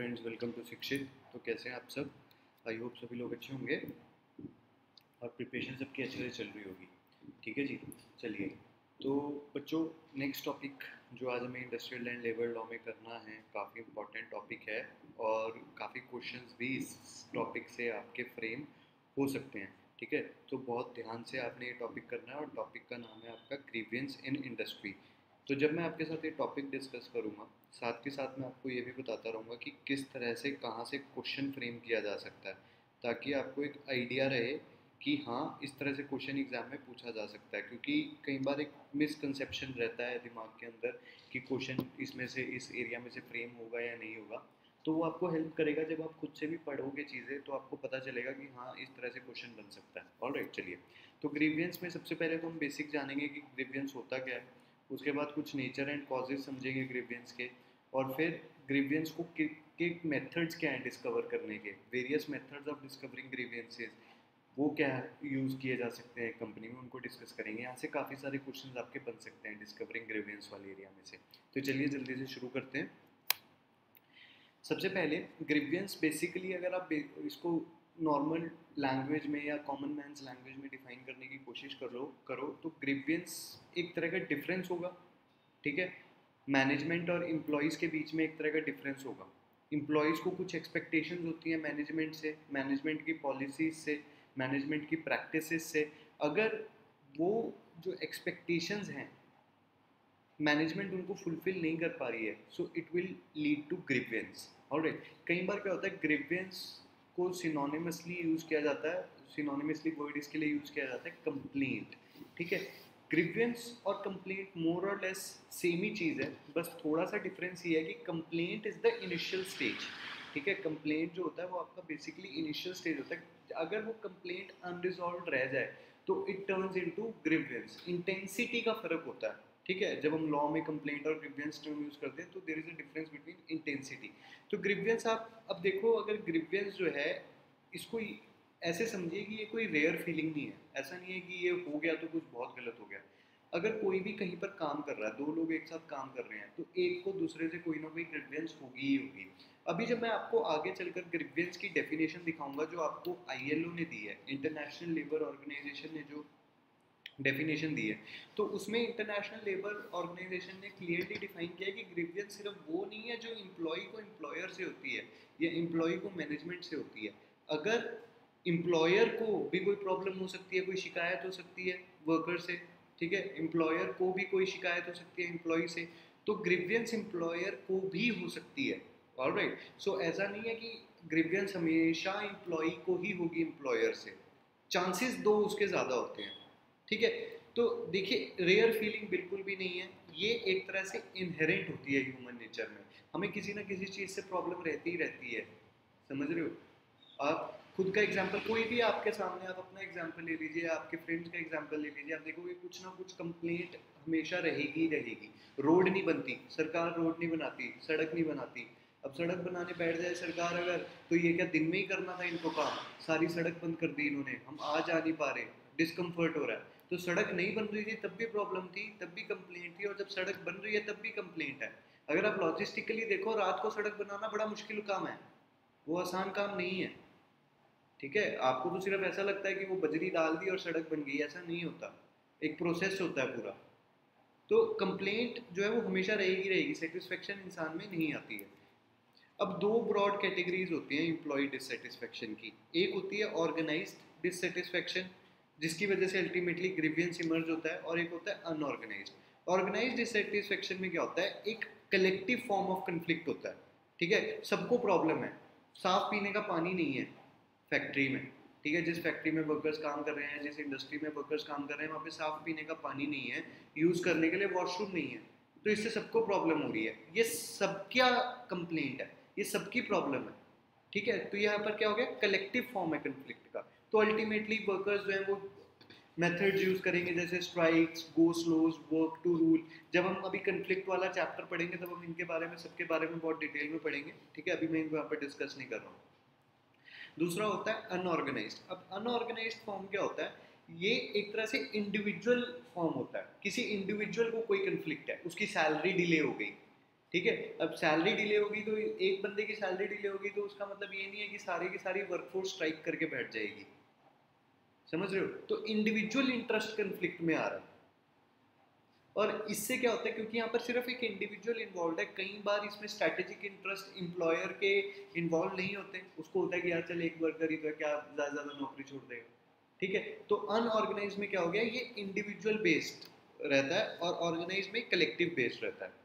Friends, welcome to शिक्षित। तो कैसे हैं आप सब? आई होप सभी लोग अच्छे होंगे और प्रिपरेशन सबकी अच्छे से चल रही होगी। ठीक है जी, चलिए। तो बच्चों, नेक्स्ट टॉपिक जो आज हमें इंडस्ट्रियल एंड लेबर लॉ में करना है, काफ़ी इम्पोर्टेंट टॉपिक है और काफ़ी क्वेश्चंस भी इस टॉपिक से आपके फ्रेम हो सकते हैं। ठीक है, तो बहुत ध्यान से आपने ये टॉपिक करना है और टॉपिक का नाम है आपका ग्रीवियंस इन इंडस्ट्री। तो जब मैं आपके साथ ये टॉपिक डिस्कस करूँगा, साथ के साथ मैं आपको ये भी बताता रहूँगा कि किस तरह से कहाँ से क्वेश्चन फ्रेम किया जा सकता है, ताकि आपको एक आइडिया रहे कि हाँ, इस तरह से क्वेश्चन एग्ज़ाम में पूछा जा सकता है। क्योंकि कई बार एक मिसकंसेप्शन रहता है दिमाग के अंदर कि क्वेश्चन इसमें से, इस एरिया में से फ्रेम होगा या नहीं होगा। तो वो आपको हेल्प करेगा, जब आप खुद से भी पढ़ोगे चीज़ें तो आपको पता चलेगा कि हाँ, इस तरह से क्वेश्चन बन सकता है। ऑलराइट, चलिए। तो ग्रीवियंस में सबसे पहले तो हम बेसिक जानेंगे कि ग्रीवियंस होता क्या है, उसके बाद कुछ नेचर एंड कॉजेज समझेंगे ग्रीवियंस के, और फिर ग्रीवियंस को के मेथड्स क्या हैं डिस्कवर करने के, various methods of discovering grievances, वो क्या यूज़ किए जा सकते हैं कंपनी में, उनको डिस्कस करेंगे। यहाँ से काफ़ी सारे क्वेश्चंस आपके बन सकते हैं डिस्कवरिंग ग्रीवियंस वाले एरिया में से। तो चलिए जल्दी से शुरू करते हैं। सबसे पहले ग्रीवियंस बेसिकली, अगर आप इसको नॉर्मल लैंग्वेज में या कॉमन मैंस लैंग्वेज में डिफाइन करने की कोशिश करो तो ग्रीवियंस एक तरह का डिफरेंस होगा। ठीक है, मैनेजमेंट और एम्प्लॉयज़ के बीच में एक तरह का डिफरेंस होगा। एम्प्लॉयज़ को कुछ एक्सपेक्टेशंस होती हैं मैनेजमेंट से, मैनेजमेंट की पॉलिसीज़ से, मैनेजमेंट की प्रैक्टिसेस से। अगर वो जो एक्सपेक्टेशंस हैं मैनेजमेंट उनको फुलफिल नहीं कर पा रही है, so it will lead to grievance. Alright, कई बार क्या होता है, ग्रीवियंस को सिनोनिमसली यूज़ किया जाता है, सिनोनिमसली वर्ड इसके लिए यूज़ किया जाता है कंप्लेंट। ठीक है, ग्रीवियंस और कंप्लेंट मोर और लेस सेम ही चीज़ है, बस थोड़ा सा डिफरेंस ये है कि complaint is the initial stage. ठीक है, कंप्लेंट जो होता है वो आपका बेसिकली इनिशियल स्टेज होता है। अगर वो कंप्लेंट अनरिजॉल्व रह जाए तो it turns into grievance. Intensity का फर्क होता है। ठीक है, जब हम लॉ में कंप्लेंट और ग्रीवियंस टर्म यूज़ करते हैं तो there is a difference between intensity. तो ग्रीवियंस आप अब देखो, अगर ग्रीवियंस जो है इसको ऐसे समझिए कि ये कोई रेयर फीलिंग नहीं है, ऐसा नहीं है कि ये हो गया तो कुछ बहुत गलत हो गया। अगर कोई भी कहीं पर काम कर रहा है, दो लोग एक साथ काम कर रहे हैं, तो एक को दूसरे से कोई ना कोई ग्रीवियंस होगी ही होगी। अभी जब मैं आपको आगे चलकर ग्रीवियंस की डेफिनेशन दिखाऊंगा जो आपको ILO ने दी है, इंटरनेशनल लेबर ऑर्गेनाइजेशन ने जो डेफिनेशन दी है, तो उसमें इंटरनेशनल लेबर ऑर्गेनाइजेशन ने क्लियरली डिफाइन किया है कि ग्रीवियंस सिर्फ वो नहीं है जो एम्प्लॉय को एम्प्लॉयर से होती है या एम्प्लॉय को मैनेजमेंट से होती है। अगर एम्प्लॉयर को भी कोई प्रॉब्लम हो सकती है, कोई शिकायत हो सकती है वर्कर से, ठीक है, एम्प्लॉयर को भी कोई शिकायत हो सकती है एम्प्लॉय से, तो ग्रीवियंस एम्प्लॉयर को भी हो सकती है। ऑलराइट, सो ऐसा नहीं है कि ग्रीवियंस हमेशा एम्प्लॉय को ही होगी एम्प्लॉयर से, चांसेस दो उसके ज़्यादा होते हैं। ठीक है, तो देखिए रेयर फीलिंग बिल्कुल भी नहीं है, ये एक तरह से इनहेरेंट होती है ह्यूमन नेचर में, हमें किसी ना किसी चीज़ से प्रॉब्लम रहती ही रहती है। समझ रहे हो? आप खुद का एग्जाम्पल, कोई भी आपके सामने, आप अपना एग्जाम्पल ले लीजिए, आपके फ्रेंड्स का एग्जाम्पल ले लीजिए, आप देखोगे कुछ ना कुछ कंप्लेंट हमेशा रहेगी ही रहेगी। रोड नहीं बनती, सरकार रोड नहीं बनाती, सड़क नहीं बनाती। अब सड़क बनाने बैठ जाए सरकार अगर, तो ये क्या दिन में ही करना था इनको काम, सारी सड़क बंद कर दी इन्होंने, हम आ जा नहीं पा रहे, डिस्कम्फर्ट हो रहा है। तो सड़क नहीं बन रही थी तब भी प्रॉब्लम थी, तब भी कंप्लेंट थी, और जब सड़क बन रही है तब भी कंप्लेंट है। अगर आप लॉजिस्टिकली देखो, रात को सड़क बनाना बड़ा मुश्किल काम है, वो आसान काम नहीं है। ठीक है, आपको तो सिर्फ ऐसा लगता है कि वो बजरी डाल दी और सड़क बन गई, ऐसा नहीं होता, एक प्रोसेस होता है पूरा। तो कंप्लेंट जो है वो हमेशा रहेगी रहेगी, सेटिस्फेक्शन इंसान में नहीं आती है। अब दो ब्रॉड कैटेगरीज होती हैं एम्प्लॉय डिससेटिस्फेक्शन की, एक होती है ऑर्गेनाइज डिससेटिस्फेक्शन जिसकी वजह से अल्टीमेटली ग्रीवियंस इमर्ज होता है, और एक होता है अनऑर्गेनाइज। ऑर्गेनाइज डिससेटिस्फेक्शन में क्या होता है, एक कलेक्टिव फॉर्म ऑफ कन्फ्लिक्ट होता है। ठीक है, सबको प्रॉब्लम है, साफ पीने का पानी नहीं है फैक्ट्री में। ठीक है, जिस फैक्ट्री में वर्कर्स काम कर रहे हैं, जिस इंडस्ट्री में वर्कर्स काम कर रहे हैं, वहाँ पे साफ पीने का पानी नहीं है, यूज़ करने के लिए वॉशरूम नहीं है, तो इससे सबको प्रॉब्लम हो रही है। ये सबका कंप्लेंट है, ये सबकी प्रॉब्लम है। ठीक है, तो यहाँ पर क्या हो गया, कलेक्टिव फॉर्म है कन्फ्लिक्ट का। तो अल्टीमेटली वर्कर्स जो हैं वो मेथड्स यूज़ करेंगे जैसे strikes, go slows, work to rule. जब हम अभी कन्फ्लिक्ट वाला चैप्टर पढ़ेंगे तब हम इनके बारे में, सबके बारे में बहुत डिटेल में पढ़ेंगे। ठीक है, अभी मैं इनको यहाँ पर डिस्कस नहीं कर रहा हूँ। दूसरा होता है अनऑर्गेनाइज। अब अनऑर्गेनाइज फॉर्म क्या होता है, ये एक तरह से इंडिविजुअल फॉर्म होता है, किसी इंडिविजुअल को कोई कन्फ्लिक्ट है, उसकी सैलरी डिले हो गई, ठीक है। अब सैलरी डिले होगी तो एक बंदे की सैलरी डिले होगी तो उसका मतलब ये नहीं है कि सारे की सारी वर्कफोर्स स्ट्राइक करके बैठ जाएगी, समझ रहे हो। तो इंडिविजुअल इंटरेस्ट कन्फ्लिक्ट में आ रहा है और इससे क्या होता है, क्योंकि यहाँ पर सिर्फ एक इंडिविजुअल इन्वॉल्व है, कई बार इसमें स्ट्रैटेजिक इंटरेस्ट एम्प्लॉयर के इन्वॉल्व नहीं होते, उसको होता है कि यार चल एक वर्कर ही तो क्या ज़्यादा ज़्यादा नौकरी छोड़ देगा, ठीक है। तो अनऑर्गेनाइज में क्या हो गया, ये इंडिविजुअल बेस्ड रहता है और ऑर्गेनाइज में कलेक्टिव बेस्ड रहता है।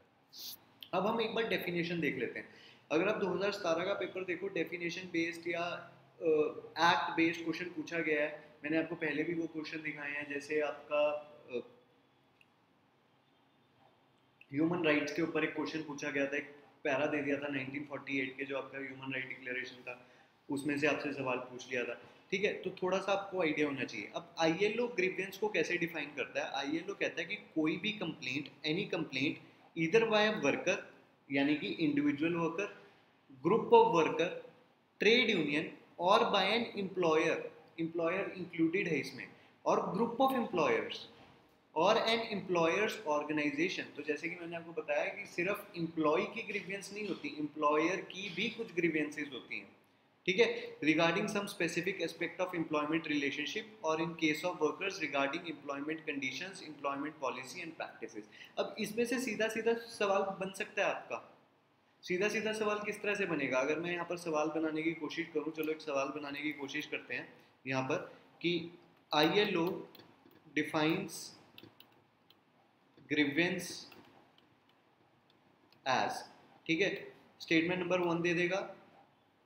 अब हम एक बार डेफिनेशन देख लेते हैं। अगर आप 2017 का पेपर देखो, डेफिनेशन बेस्ड या एक्ट बेस्ड क्वेश्चन पूछा गया है, मैंने आपको पहले भी वो क्वेश्चन दिखाए हैं, जैसे आपका ह्यूमन राइट्स के ऊपर एक क्वेश्चन पूछा गया था, एक पैरा दे दिया था 1948 के जो आपका ह्यूमन राइट डिक्लेरेशन था, उसमें से आपसे सवाल पूछ लिया था, ठीक है। तो थोड़ा सा आपको आइडिया होना चाहिए। अब ILO ग्रीवेंस को कैसे डिफाइन करता है, ILO कहता है कि कोई भी complaint, any complaint either by worker यानी कि individual worker, group of worker, trade union और by an employer, employer included है इसमें, और ग्रुप ऑफ एम्प्लॉयर्स और एन एम्प्लॉयर्स ऑर्गेनाइजेशन। तो जैसे कि मैंने आपको बताया कि सिर्फ एम्प्लॉय की ग्रीवेंस नहीं होती, एम्प्लॉयर की भी कुछ ग्रीवेंसेज होती हैं, ठीक है, regarding some specific aspect of employment relationship और in case of workers regarding employment conditions, employment policy and practices. अब इसमें से सीधा सीधा सवाल बन सकता है आपका, सीधा सीधा सवाल किस तरह से बनेगा, अगर मैं यहाँ पर सवाल बनाने की कोशिश करूँ, चलो एक सवाल बनाने की कोशिश करते हैं यहाँ पर कि ILO डिफाइंस ग्रीवेंस एज, ठीक है, स्टेटमेंट नंबर 1 दे देगा,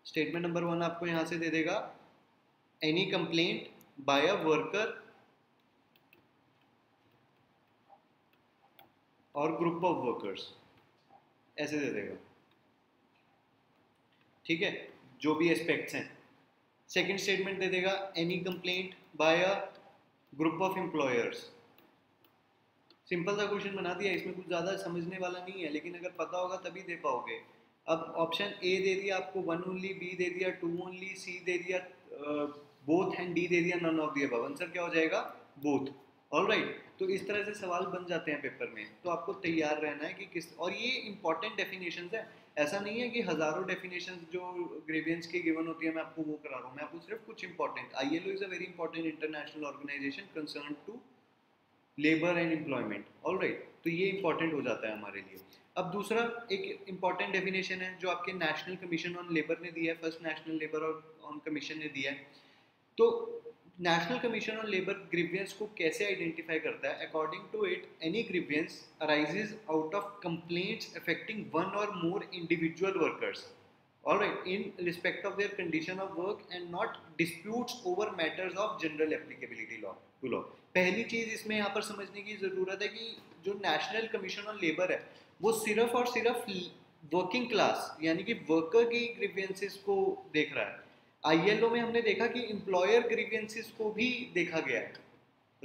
स्टेटमेंट नंबर 1 आपको यहाँ से दे देगा any complaint by a worker और ग्रुप ऑफ वर्कर्स, ऐसे दे देगा, ठीक है, जो भी एस्पेक्ट्स हैं। सेकंड स्टेटमेंट दे देगा any complaint by a group of employers. Simple सा क्वेश्चन बना दिया, इसमें कुछ ज़्यादा समझने वाला नहीं है, लेकिन अगर पता होगा तभी दे पाओगे। अब ऑप्शन ए दे दिया आपको 1 ओनली, बी दे दिया 2 ओनली, सी दे दिया बोथ एंड डी दे दिया none of the above. Answer क्या हो जाएगा, बोथ। ऑलराइट, तो इस तरह से सवाल बन जाते हैं पेपर में, तो आपको तैयार रहना है कि किस, और ये इंपॉर्टेंट डेफिनेशंस है, ऐसा नहीं है कि हज़ारों डेफिनेशंस जो ग्रीवेंस की गिवन होती है मैं आपको वो करा रहा हूँ, मैं आपको सिर्फ कुछ important, ILO is a very important international organisation concern to labour and employment. Alright, तो ये इंपॉर्टेंट हो जाता है हमारे लिए। अब दूसरा एक इम्पॉर्टेंट डेफिनेशन है जो आपके नेशनल कमीशन ऑन लेबर ने दिया है, first national labour on commission ने दिया है। तो national commission on labour grievance को कैसे आइडेंटिफाई करता है, according to it any grievance arises out of complaints affecting one or more individual workers, alright, in respect of their condition of work and not disputes over matters of general applicability law to law. पहली चीज़ इसमें यहाँ पर समझने की ज़रूरत है कि जो नेशनल कमीशन ऑन लेबर है वो सिर्फ और सिर्फ वर्किंग क्लास यानी कि वर्कर की ग्रीवियंसेस को देख रहा है। ILO में हमने देखा कि एम्प्लॉयर ग्रीवियंसेस को भी देखा गया है,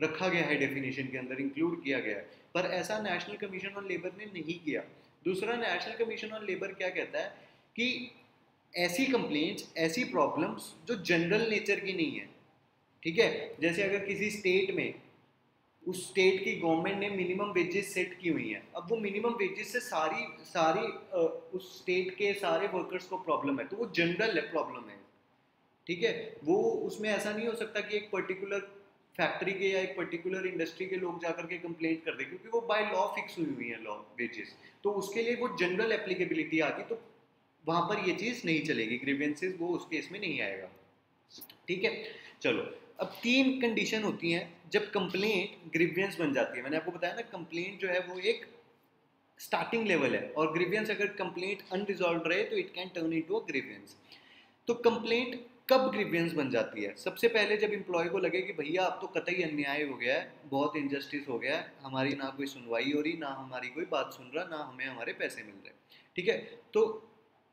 रखा गया है डेफिनेशन के अंदर, इंक्लूड किया गया है, पर ऐसा नेशनल कमीशन ऑन लेबर ने नहीं किया। दूसरा, नेशनल कमीशन ऑन लेबर क्या कहता है कि ऐसी कंप्लेंट्स, ऐसी प्रॉब्लम्स जो जनरल नेचर की नहीं है, ठीक है, जैसे अगर किसी स्टेट में उस स्टेट की गवर्नमेंट ने मिनिमम वेजेस सेट की हुई हैं, अब वो मिनिमम वेजेस से सारी उस स्टेट के सारे वर्कर्स को प्रॉब्लम है, तो वो जनरल है, प्रॉब्लम है, ठीक है, वो उसमें ऐसा नहीं हो सकता कि एक पर्टिकुलर फैक्ट्री के या एक पर्टिकुलर इंडस्ट्री के लोग जाकर के कंप्लेंट कर दें, क्योंकि वो बाय लॉ फिक्स हुई हुई है लॉ वेजेस, तो उसके लिए वो जनरल एप्लीकेबिलिटी आ गई, तो वहाँ पर ये चीज़ नहीं चलेगी, ग्रीवेंसेज वो उस केस में नहीं आएगा, ठीक है। चलो, अब 3 कंडीशन होती हैं जब कंप्लेंट ग्रीवियंस बन जाती है। मैंने आपको बताया ना, कंप्लेंट जो है वो एक स्टार्टिंग लेवल है, और ग्रीवियंस अगर कंप्लेंट अनरिजॉल्व रहे तो it can turn into a grievance. तो कंप्लेंट कब ग्रीवियंस बन जाती है, सबसे पहले जब एम्प्लॉय को लगे कि भैया अब तो कतई अन्याय हो गया है, बहुत इनजस्टिस हो गया है, हमारी ना कोई सुनवाई हो रही, ना हमारी कोई बात सुन रहा, ना हमें हमारे पैसे मिल रहे, ठीक है, तो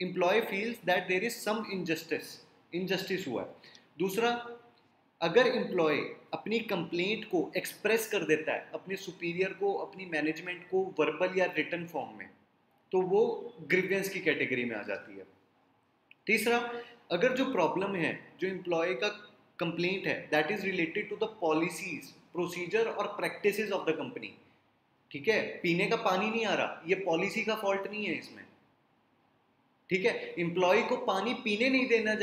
employee feels that there is some injustice हुआ है। दूसरा, अगर एम्प्लॉय अपनी कंप्लेंट को एक्सप्रेस कर देता है अपने सुपीरियर को, अपनी मैनेजमेंट को वर्बल या रिटन फॉर्म में, तो वो ग्रीवियंस की कैटेगरी में आ जाती है। तीसरा, अगर जो प्रॉब्लम है, जो एम्प्लॉय का कंप्लेंट है, that is related to the policies, procedure और प्रैक्टिसेस ऑफ द कंपनी, ठीक है, पीने का पानी नहीं आ रहा, ये पॉलिसी का फॉल्ट नहीं है इसमें। ठीक है, एम्प्लॉय को पानी पीने नहीं देना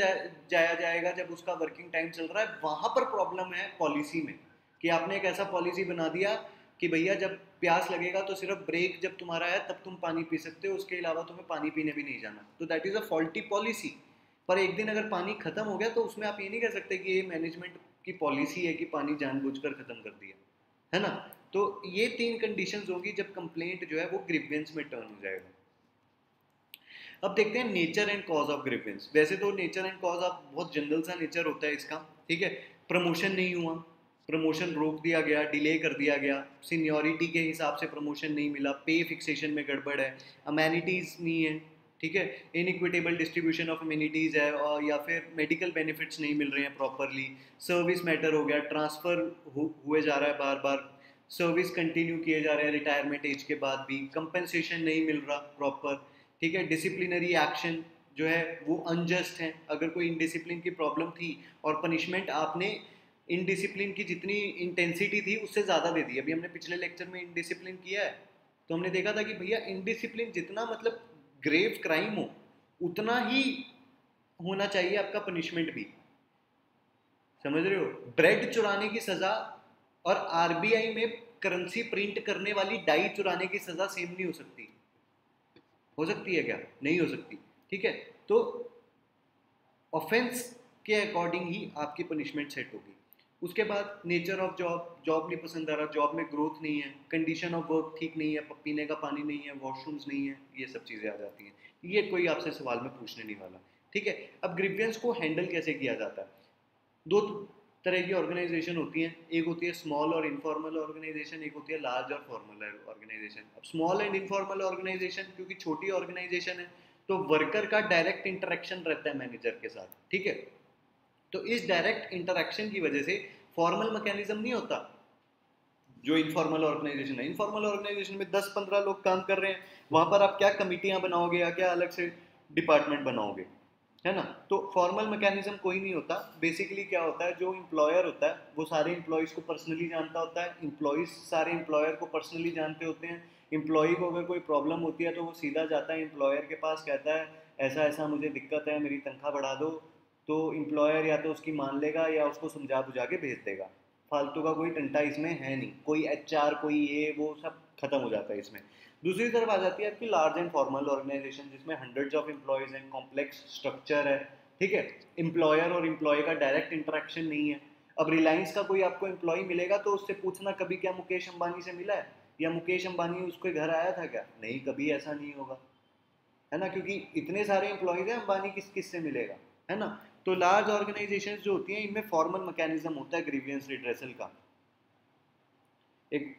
जाया जाएगा जब उसका वर्किंग टाइम चल रहा है, वहां पर प्रॉब्लम है पॉलिसी में कि आपने एक ऐसा पॉलिसी बना दिया कि भैया जब प्यास लगेगा तो सिर्फ ब्रेक जब तुम्हारा है तब तुम पानी पी सकते हो, उसके अलावा तुम्हें पानी पीने भी नहीं जाना। तो that is a faulty policy. पर एक दिन अगर पानी खत्म हो गया तो उसमें आप ये नहीं कह सकते कि ये मैनेजमेंट की पॉलिसी है कि पानी जानबूझकर खत्म कर दिया है ना। तो ये तीन कंडीशंस होगी जब कंप्लेंट जो है वो ग्रीवेंस में टर्न हो जाएगा। अब देखते हैं nature and cause of grievance. वैसे तो नेचर एंड कॉज ऑफ बहुत जनरल सा नेचर होता है इसका। ठीक है, प्रमोशन नहीं हुआ, प्रमोशन रोक दिया गया, डिले कर दिया गया, सीनियरिटी के हिसाब से प्रमोशन नहीं मिला, पे फिक्सेशन में गड़बड़ है, अमेनिटीज़ नहीं है, ठीक है, इनइक्विटेबल डिस्ट्रीब्यूशन ऑफ अमेनिटीज़ है, और या फिर मेडिकल बेनिफिट्स नहीं मिल रहे हैं प्रॉपरली, सर्विस मैटर हो गया, ट्रांसफ़र हुए जा रहा है बार बार, सर्विस कंटिन्यू किए जा रहे हैं रिटायरमेंट एज के बाद भी, कंपनसेशन नहीं मिल रहा प्रॉपर, ठीक है, डिसिप्लिनरी एक्शन जो है वो अनजस्ट है। अगर कोई इनडिसिप्लिन की प्रॉब्लम थी और पनिशमेंट आपने इनडिसिप्लिन की जितनी इंटेंसिटी थी उससे ज़्यादा दे दी। अभी हमने पिछले लेक्चर में इनडिसिप्लिन किया है तो हमने देखा था कि भैया इनडिसिप्लिन जितना मतलब ग्रेव क्राइम हो उतना ही होना चाहिए आपका पनिशमेंट भी, समझ रहे हो। ब्रेड चुराने की सज़ा और आरबीआई में करेंसी प्रिंट करने वाली डाई चुराने की सज़ा सेम नहीं हो सकती। हो सकती है क्या? नहीं हो सकती। ठीक है, तो ऑफेंस के अकॉर्डिंग ही आपकी पनिशमेंट सेट होगी। उसके बाद नेचर ऑफ जॉब, जॉब नहीं पसंद आ रहा, जॉब में ग्रोथ नहीं है, कंडीशन ऑफ वर्क ठीक नहीं है, पीने का पानी नहीं है, वॉशरूम्स नहीं है, ये सब चीज़ें आ जाती हैं। ये कोई आपसे सवाल में पूछने नहीं वाला। ठीक है, अब ग्रीवेंस को हैंडल कैसे किया जाता है? दो तरह की ऑर्गेनाइजेशन होती हैं, एक होती है स्मॉल और इनफॉर्मल ऑर्गेनाइजेशन, एक होती है लार्ज और फॉर्मल ऑर्गेनाइजेशन। अब स्मॉल एंड इनफॉर्मल ऑर्गेनाइजेशन क्योंकि छोटी ऑर्गेनाइजेशन है तो वर्कर का डायरेक्ट इंटरेक्शन रहता है मैनेजर के साथ। ठीक है, तो इस डायरेक्ट इंटरेक्शन की वजह से फॉर्मल मैकेनिज्म नहीं होता जो इनफॉर्मल ऑर्गेनाइजेशन है। इनफॉर्मल ऑर्गेनाइजेशन में 10-15 लोग काम कर रहे हैं, वहाँ पर आप क्या कमिटियाँ बनाओगे या क्या अलग से डिपार्टमेंट बनाओगे, है ना। तो फॉर्मल मैकेनिज्म कोई नहीं होता। बेसिकली क्या होता है, जो एम्प्लॉयर होता है वो सारे एम्प्लॉयज़ को पर्सनली जानता होता है, एम्प्लॉयज़ सारे एम्प्लॉयर को पर्सनली जानते होते हैं। एम्प्लॉय को अगर कोई प्रॉब्लम होती है तो वो सीधा जाता है एम्प्लॉयर के पास, कहता है ऐसा ऐसा मुझे दिक्कत है, मेरी तनख्वाह बढ़ा दो, तो एम्प्लॉयर या तो उसकी मान लेगा या उसको समझा बुझा के भेज देगा। फालतू का कोई टंटा इसमें है नहीं, कोई एचआर कोई ये वो सब खत्म हो जाता है इसमें। दूसरी तरफ आ जाती है आपकी लार्ज एंड फॉर्मल ऑर्गेनाइजेशन जिसमें हंड्रेड्स ऑफ एम्प्लॉयज़ हैं, कॉम्प्लेक्स स्ट्रक्चर है। ठीक है, एम्प्लॉयर और एम्प्लॉय का डायरेक्ट इंटरेक्शन नहीं है। अब रिलायंस का कोई आपको एम्प्लॉय मिलेगा तो उससे पूछना कभी क्या मुकेश अम्बानी से मिला है या मुकेश अम्बानी उसके घर आया था क्या, नहीं, कभी ऐसा नहीं होगा, है ना, क्योंकि इतने सारे एम्प्लॉयज़ हैं, अम्बानी किस किस से मिलेगा, है ना। तो लार्ज ऑर्गेनाइजेशन जो होती हैं इनमें फॉर्मल मैकेनिज्म होता है ग्रीवियंस रिड्रेसल का, एक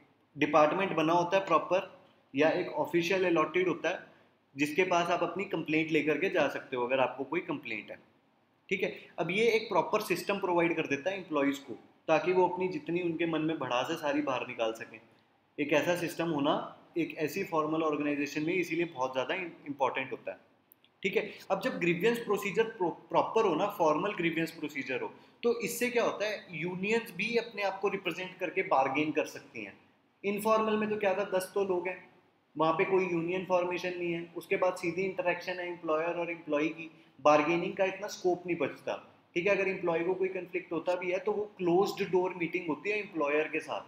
डिपार्टमेंट बना होता है प्रॉपर या एक ऑफिशियल अलॉटेड होता है जिसके पास आप अपनी कंप्लेंट लेकर के जा सकते हो अगर आपको कोई कंप्लेंट है। ठीक है, अब ये एक प्रॉपर सिस्टम प्रोवाइड कर देता है एम्प्लॉयज़ को ताकि वो अपनी जितनी उनके मन में भड़ास है सारी बाहर निकाल सकें। एक ऐसा सिस्टम होना एक ऐसी फॉर्मल ऑर्गेनाइजेशन में इसीलिए बहुत ज़्यादा इंपॉर्टेंट होता है। ठीक है, अब जब ग्रीवियंस प्रोसीजर प्रॉपर हो ना, फॉर्मल ग्रीवियंस प्रोसीजर हो, तो इससे क्या होता है, यूनियंस भी अपने आप को रिप्रेजेंट करके बार्गेन कर सकती हैं। इनफॉर्मल में तो क्या था, 10 तो लोग हैं, वहाँ पे कोई यूनियन फॉर्मेशन नहीं है, उसके बाद सीधी इंटरेक्शन है एम्प्लॉयर और एम्प्लॉय की, बार्गेनिंग का इतना स्कोप नहीं बचता। ठीक है, अगर एम्प्लॉय को कोई कन्फ्लिक्ट होता भी है तो वो क्लोज्ड डोर मीटिंग होती है एम्प्लॉयर के साथ,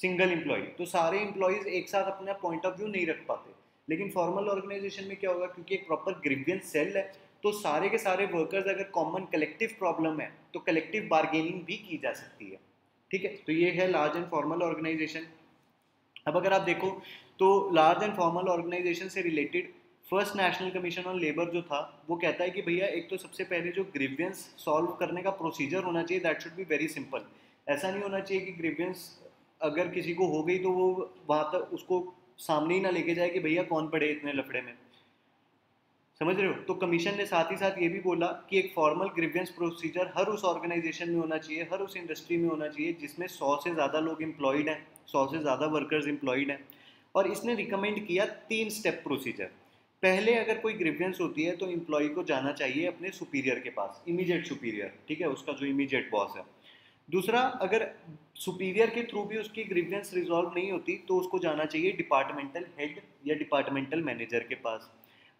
सिंगल एम्प्लॉय, तो सारे एम्प्लॉयज़ एक साथ अपना पॉइंट ऑफ व्यू नहीं रख पाते। लेकिन फॉर्मल ऑर्गेनाइजेशन में क्या होगा, क्योंकि एक प्रॉपर ग्रीवियंस सेल है तो सारे के सारे वर्कर्स, अगर कॉमन कलेक्टिव प्रॉब्लम है तो कलेक्टिव बार्गेनिंग भी की जा सकती है। ठीक है, तो ये है लार्ज एंड फॉर्मल ऑर्गेनाइजेशन। अब अगर आप देखो तो लार्ज एंड फॉर्मल ऑर्गेनाइजेशन से related first national commission on labour जो था वो कहता है कि भैया एक तो सबसे पहले जो ग्रीवियंस सॉल्व करने का प्रोसीजर होना चाहिए that should be very simple. ऐसा नहीं होना चाहिए कि ग्रीवियंस अगर किसी को हो गई तो वो वहाँ तक उसको सामने ही ना लेके जाए कि भैया कौन पड़े इतने लफड़े में, समझ रहे हो। तो कमीशन ने साथ ही साथ ये भी बोला कि एक फॉर्मल ग्रीवियंस प्रोसीजर हर उस ऑर्गेनाइजेशन में होना चाहिए, हर उस इंडस्ट्री में होना चाहिए जिसमें 100 से ज़्यादा लोग एम्प्लॉयड हैं, 100 से ज़्यादा वर्कर्स एम्प्लॉयड हैं। और इसने रिकमेंड किया 3 स्टेप प्रोसीजर। पहले अगर कोई ग्रीवियंस होती है तो एम्प्लॉय को जाना चाहिए अपने सुपीरियर के पास, इमीडिएट सुपीरियर, ठीक है, उसका जो इमीडिएट बॉस है। दूसरा, अगर सुपीरियर के थ्रू भी उसकी ग्रीवेंस रिजॉल्व नहीं होती तो उसको जाना चाहिए डिपार्टमेंटल हेड या डिपार्टमेंटल मैनेजर के पास।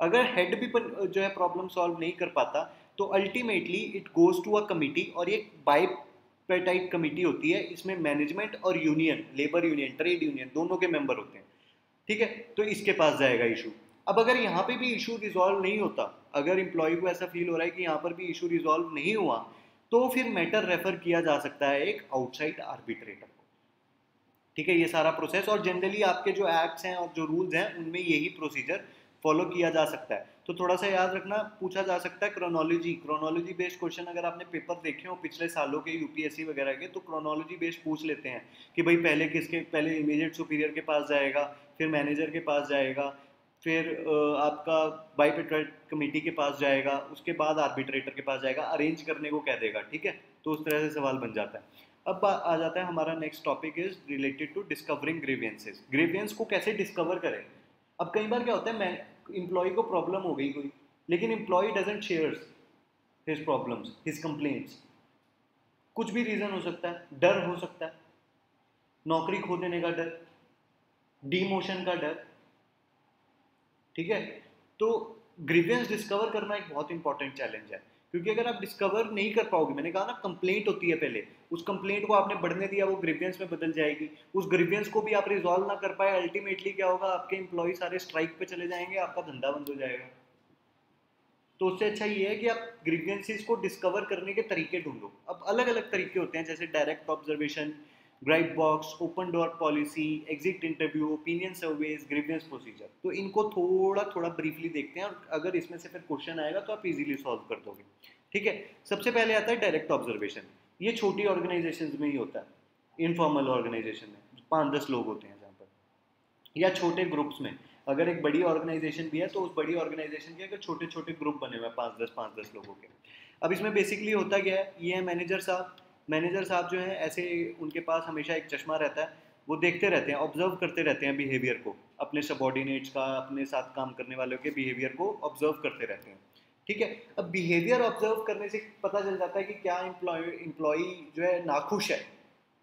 अगर हेड भी जो है प्रॉब्लम सॉल्व नहीं कर पाता तो ultimately it goes to a committee, और ये बाइपैटाइट कमिटी होती है, इसमें मैनेजमेंट और union, labour union, trade union दोनों के मेंबर होते हैं, ठीक है, तो इसके पास जाएगा इशू। अब अगर यहाँ पे भी इशू रिजॉल्व नहीं होता, अगर एम्प्लॉय को ऐसा फील हो रहा है कि यहाँ पर भी इशू रिजॉल्व नहीं हुआ, तो फिर मैटर रेफर किया जा सकता है एक आउटसाइड आर्बिट्रेटर को, ठीक है, ये सारा प्रोसेस। और जनरली आपके जो एक्ट्स हैं और जो रूल्स हैं उनमें यही प्रोसीजर फॉलो किया जा सकता है, तो थोड़ा सा याद रखना। पूछा जा सकता है क्रोनोलॉजी बेस्ड क्वेश्चन, अगर आपने पेपर देखे हो पिछले सालों के यूपीएससी वगैरह के, तो क्रोनोलॉजी बेस्ड पूछ लेते हैं कि भाई पहले किसके, पहले इमीडिएट सुपीरियर के पास जाएगा, फिर मैनेजर के पास जाएगा, फिर आपका बाइपैटाइट कमेटी के पास जाएगा, उसके बाद आर्बिट्रेटर के पास जाएगा, अरेंज करने को कह देगा, ठीक है, तो उस तरह से सवाल बन जाता है। अब आ जाता है हमारा next topic, is related to discovering grievances. Grievance को कैसे डिस्कवर करें? अब कई बार क्या होता है, मैं एम्प्लॉय को प्रॉब्लम हो गई कोई, लेकिन employee doesn't shares his problems, his complaints, कुछ भी रीज़न हो सकता है, डर हो सकता है, नौकरी खो देने का डर, डीमोशन का डर, ठीक है, तो ग्रीवियंस डिस्कवर करना एक बहुत इंपॉर्टेंट चैलेंज है, क्योंकि अगर आप डिस्कवर नहीं कर पाओगे, मैंने कहा ना कंप्लेंट होती है पहले, उस कंप्लेंट को आपने बढ़ने दिया वो ग्रीवियंस में बदल जाएगी, उस ग्रीवियंस को भी आप रिजॉल्व ना कर पाए, अल्टीमेटली क्या होगा, आपके एम्प्लॉय सारे स्ट्राइक पे चले जाएंगे, आपका धंधा बंद हो जाएगा। तो उससे अच्छा ये है कि आप ग्रीवियंसेस को डिस्कवर करने के तरीके ढूंढो। अब अलग अलग तरीके होते हैं, जैसे direct observation, gripe box, open door policy, exit interview, opinion surveys, grievance procedure, तो इनको थोड़ा थोड़ा ब्रीफली देखते हैं, और अगर इसमें से फिर क्वेश्चन आएगा तो आप इजीली सॉल्व कर दोगे, ठीक है। सबसे पहले आता है डायरेक्ट ऑब्जर्वेशन, ये छोटी ऑर्गेनाइजेशंस में ही होता है, इनफॉर्मल ऑर्गेनाइजेशन में 5-10 लोग होते हैं जहाँ पर, या छोटे ग्रुप्स में। अगर एक बड़ी ऑर्गेनाइजेशन भी है तो उस बड़ी ऑर्गेनाइजेशन के अगर छोटे छोटे ग्रुप बने हुए हैं 5-10 लोगों के। अब इसमें बेसिकली होता क्या है, ये है मैनेजर साहब, मैनेजर साहब जो हैं ऐसे उनके पास हमेशा एक चश्मा रहता है, वो देखते रहते हैं, ऑब्जर्व करते रहते हैं बिहेवियर को, अपने सबॉर्डिनेट्स का, अपने साथ काम करने वालों के बिहेवियर को ऑब्जर्व करते रहते हैं, ठीक है। अब बिहेवियर ऑब्जर्व करने से पता चल जाता है कि क्या एम्प्लॉय जो है नाखुश है।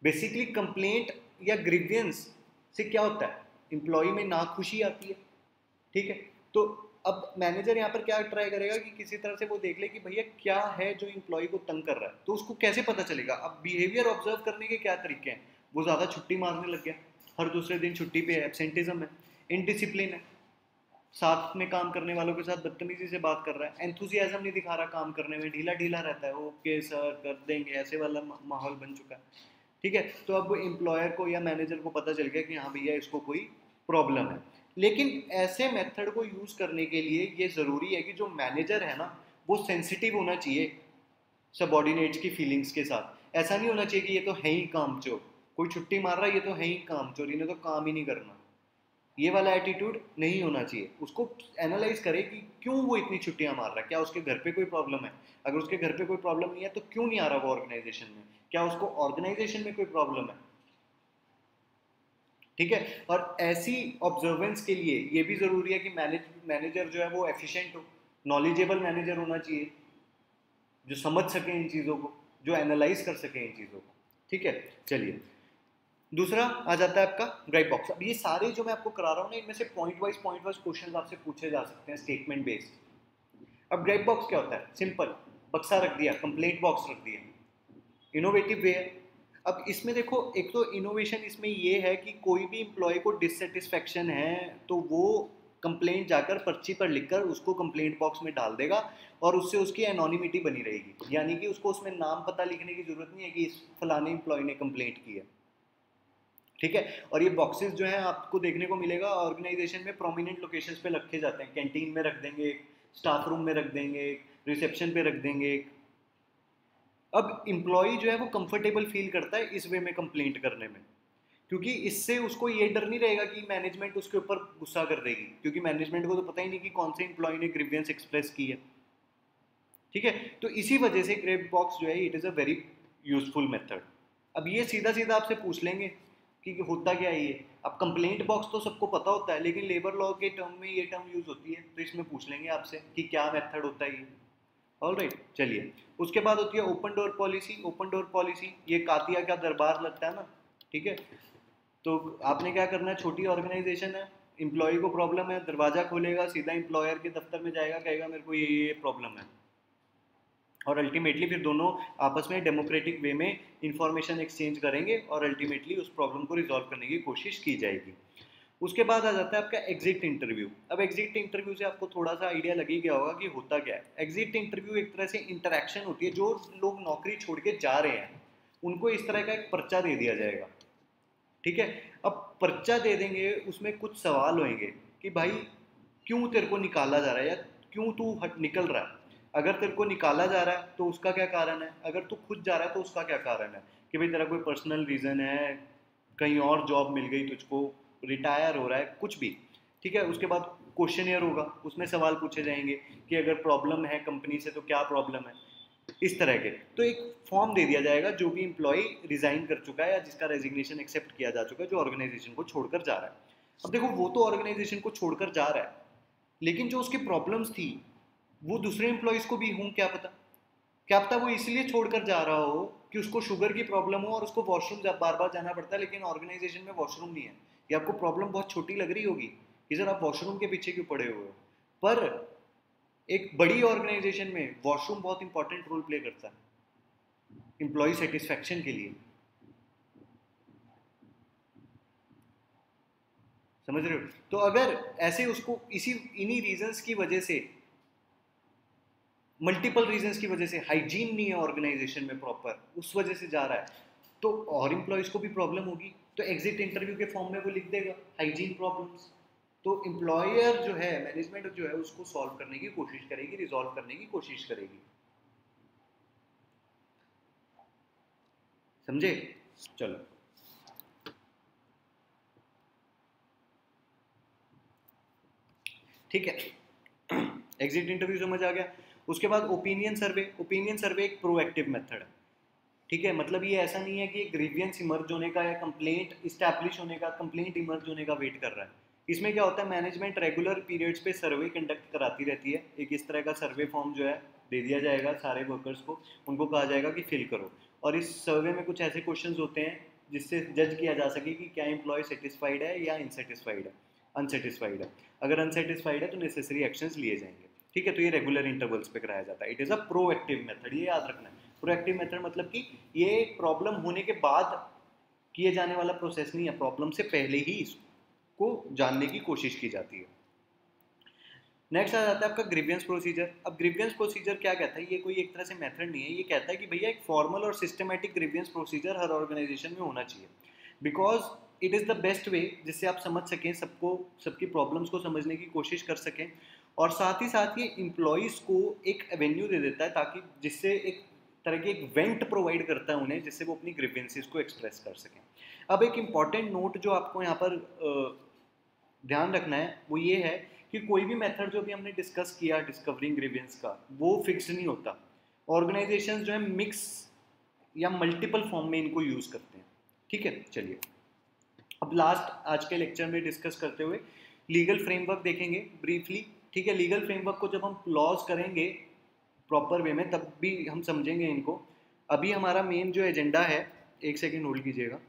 बेसिकली कंप्लेंट या ग्रीवियंस से क्या होता है, एम्प्लॉय में नाखुशी आती है, ठीक है, तो अब मैनेजर यहाँ पर क्या ट्राई करेगा कि किसी तरह से वो देख ले कि भैया क्या है जो एम्प्लॉय को तंग कर रहा है, तो उसको कैसे पता चलेगा। अब बिहेवियर ऑब्जर्व करने के क्या तरीके हैं, वो ज़्यादा छुट्टी मारने लग गया, हर दूसरे दिन छुट्टी पे है, एब्सेंटिज्म है, इनडिसिप्लिन है, साथ में काम करने वालों के साथ बदतमीजी से बात कर रहा है, एंथुजियाज्म नहीं दिखा रहा काम करने में, ढीला ढीला रहता है, ओके सर कर देंगे, ऐसे वाला माहौल बन चुका है, ठीक है। तो अब एम्प्लॉयर को या मैनेजर को पता चल गया कि हाँ भैया इसको कोई प्रॉब्लम है। लेकिन ऐसे मेथड को यूज़ करने के लिए ये ज़रूरी है कि जो मैनेजर है ना वो सेंसिटिव होना चाहिए सबॉर्डिनेट्स की फीलिंग्स के साथ। ऐसा नहीं होना चाहिए कि ये तो है ही कामचोर, कोई छुट्टी मार रहा है ये तो है ही कामचोर, इन्हें तो काम ही नहीं करना, ये वाला एटीट्यूड नहीं होना चाहिए। उसको एनालाइज करें कि क्यों वो इतनी छुट्टियाँ मार रहा है, क्या उसके घर पे कोई प्रॉब्लम है, अगर उसके घर पे कोई प्रॉब्लम नहीं है तो क्यों नहीं आ रहा वो ऑर्गेनाइजेशन में, क्या उसको ऑर्गेनाइजेशन में कोई प्रॉब्लम है, ठीक है। और ऐसी ऑब्जर्वेंस के लिए ये भी ज़रूरी है कि मैनेजर जो है वो एफिशिएंट हो, नॉलेजेबल मैनेजर होना चाहिए जो समझ सके इन चीज़ों को, जो एनालाइज कर सके इन चीज़ों को, ठीक है। चलिए दूसरा आ जाता है आपका ग्राइप बॉक्स। अब ये सारे जो मैं आपको करा रहा हूँ ना, इनमें से पॉइंट वाइज क्वेश्चन आपसे पूछे जा सकते हैं, स्टेटमेंट बेस्ड। अब ग्राइप बॉक्स क्या होता है, सिंपल बक्सा रख दिया, कंप्लेंट बॉक्स रख दिया, इनोवेटिव वे है। अब इसमें देखो, एक तो इनोवेशन इसमें ये है कि कोई भी एम्प्लॉय को डिससेटिस्फेक्शन है तो वो कंप्लेंट जाकर पर्ची पर लिखकर उसको कंप्लेंट बॉक्स में डाल देगा, और उससे उसकी एनोनिमिटी बनी रहेगी, यानी कि उसको उसमें नाम पता लिखने की ज़रूरत नहीं है कि इस फलाने एम्प्लॉय ने कंप्लेंट की है, ठीक है। और ये बॉक्सेस जो हैं आपको देखने को मिलेगा ऑर्गेनाइजेशन में प्रोमिनेंट लोकेशंस पे रखे जाते हैं, कैंटीन में रख देंगे, स्टाफ रूम में रख देंगे, रिसेप्शन पे रख देंगे। अब एम्प्लॉय जो है वो कंफर्टेबल फील करता है इस वे में कंप्लेंट करने में, क्योंकि इससे उसको ये डर नहीं रहेगा कि मैनेजमेंट उसके ऊपर गुस्सा कर देगी, क्योंकि मैनेजमेंट को तो पता ही नहीं कि कौन से एम्प्लॉय ने ग्रीवियंस एक्सप्रेस की है, ठीक है। तो इसी वजह से ग्रेप बॉक्स जो है it is a very useful method. अब ये सीधा सीधा आपसे पूछ लेंगे कि होता क्या है ये। अब कंप्लेंट बॉक्स तो सबको पता होता है, लेकिन लेबर लॉ के टर्म में ये टर्म यूज़ होती है, तो इसमें पूछ लेंगे आपसे कि क्या मेथड होता है ये। ऑलराइट, चलिए उसके बाद होती है open door policy. Open door policy ये कातिया का दरबार लगता है ना, ठीक है। तो आपने क्या करना है, छोटी ऑर्गेनाइजेशन है, एम्प्लॉय को प्रॉब्लम है, दरवाज़ा खोलेगा सीधा एम्प्लॉयर के दफ्तर में जाएगा, कहेगा मेरे को ये प्रॉब्लम है, और अल्टीमेटली फिर दोनों आपस में डेमोक्रेटिक वे में इंफॉर्मेशन एक्सचेंज करेंगे और अल्टीमेटली उस प्रॉब्लम को रिजॉल्व करने की कोशिश की जाएगी। उसके बाद आ जाता है आपका एग्जिट इंटरव्यू। अब एग्जिट इंटरव्यू से आपको थोड़ा सा आइडिया लग ही गया होगा कि होता क्या है। एग्जिट इंटरव्यू एक तरह से इंटरेक्शन होती है, जो लोग नौकरी छोड़ के जा रहे हैं उनको इस तरह का एक पर्चा दे दिया जाएगा, ठीक है। अब पर्चा दे देंगे, उसमें कुछ सवाल होंगे कि भाई क्यों तेरे को निकाला जा रहा है या क्यों तू निकल रहा है। अगर तेरे को निकाला जा रहा है तो उसका क्या कारण है, अगर तू खुद जा रहा है तो उसका क्या कारण है, कि भाई तेरा कोई पर्सनल रीज़न है, कहीं और जॉब मिल गई तुझको, रिटायर हो रहा है, कुछ भी, ठीक है। उसके बाद क्वेश्चनर होगा, उसमें सवाल पूछे जाएंगे कि अगर प्रॉब्लम है कंपनी से तो क्या प्रॉब्लम है, इस तरह के। तो एक फॉर्म दे दिया जाएगा जो भी एम्प्लॉय रिज़ाइन कर चुका है या जिसका रेजिग्नेशन एक्सेप्ट किया जा चुका है, जो ऑर्गेनाइजेशन को छोड़कर जा रहा है। अब देखो वो तो ऑर्गेनाइजेशन को छोड़कर जा रहा है, लेकिन जो उसकी प्रॉब्लम्स थी वो दूसरे एम्प्लॉयज़ को भी हों, क्या पता वो इसलिए छोड़कर जा रहा हो कि उसको शुगर की प्रॉब्लम हो और उसको वॉशरूम बार बार जाना पड़ता है, लेकिन ऑर्गेनाइजेशन में वॉशरूम नहीं है। ये आपको प्रॉब्लम बहुत छोटी लग रही होगी कि सर आप वॉशरूम के पीछे क्यों पड़े हुए हो, पर एक बड़ी ऑर्गेनाइजेशन में वॉशरूम बहुत इंपॉर्टेंट रोल प्ले करता है एम्प्लॉय सेटिस्फैक्शन के लिए। समझ रहे हो? तो अगर ऐसे उसको इन्हीं रीजंस की वजह से, मल्टीपल रीजंस की वजह से, हाइजीन नहीं है ऑर्गेनाइजेशन में प्रॉपर, उस वजह से जा रहा है, तो और एम्प्लॉयज को भी प्रॉब्लम होगी। तो एग्जिट इंटरव्यू के फॉर्म में वो लिख देगा हाइजीन प्रॉब्लम्स, तो एम्प्लॉयर जो है, मैनेजमेंट जो है, उसको सॉल्व करने की कोशिश करेगी, रिजॉल्व करने की कोशिश करेगी। समझे? चलो ठीक है, एग्जिट इंटरव्यू समझ आ गया। उसके बाद ओपिनियन सर्वे। ओपिनियन सर्वे एक प्रोएक्टिव मेथड है, ठीक है। मतलब ये ऐसा नहीं है कि ग्रीवियंस इमर्ज होने का या कंप्लेंट इस्टेब्लिश होने का, कंप्लेंट इमर्ज होने का वेट कर रहा है। इसमें क्या होता है, मैनेजमेंट रेगुलर पीरियड्स पे सर्वे कंडक्ट कराती रहती है। एक इस तरह का सर्वे फॉर्म जो है दे दिया जाएगा सारे वर्कर्स को, उनको कहा जाएगा कि फिल करो, और इस सर्वे में कुछ ऐसे क्वेश्चंस होते हैं जिससे जज किया जा सके कि क्या एम्प्लॉय सेटिस्फाइड है या अनसेटिस्फाइड है। अगर अनसेटिस्फाइड है तो नेसेसरी एक्शंस लिए जाएंगे, ठीक है। तो ये रेगुलर इंटरवल्स पे कराया जाता है। It is a proactive method, ये याद रखना है। प्रोएक्टिव मेथड मतलब कि ये प्रॉब्लम होने के बाद किए जाने वाला प्रोसेस नहीं है, प्रॉब्लम से पहले ही को जानने की कोशिश की जाती है। नेक्स्ट आ जाता है आपका ग्रीवियंस प्रोसीजर। अब ग्रीवियंस प्रोसीजर क्या कहता है, ये कोई एक तरह से मेथड नहीं है, ये कहता है कि भैया एक फॉर्मल और सिस्टमेटिक ग्रीवियंस प्रोसीजर हर ऑर्गेनाइजेशन में होना चाहिए, because it is the best way, जिससे आप समझ सकें सबको, सबकी प्रॉब्लम्स को समझने की कोशिश कर सकें, और साथ ही साथ ये एम्प्लॉयज़ को एक एवेन्यू दे देता है, ताकि जिससे एक तरह की एक वेंट प्रोवाइड करता है उन्हें, जिससे वो अपनी ग्रीवियंसेस को एक्सप्रेस कर सकें। अब एक इम्पॉर्टेंट नोट जो आपको यहाँ पर ध्यान रखना है वो ये है कि कोई भी मेथड जो भी हमने डिस्कस किया डिस्कवरिंग ग्रीवियंस का, वो फिक्स नहीं होता। ऑर्गेनाइजेशंस जो है मिक्स या मल्टीपल फॉर्म में इनको यूज़ करते हैं, ठीक है। चलिए अब लास्ट आज के लेक्चर में डिस्कस करते हुए लीगल फ्रेमवर्क देखेंगे ब्रीफली, ठीक है। लीगल फ्रेमवर्क को जब हम लॉज करेंगे प्रॉपर वे में तब भी हम समझेंगे इनको। अभी हमारा मेन जो एजेंडा है, एक सेकेंड होल्ड कीजिएगा।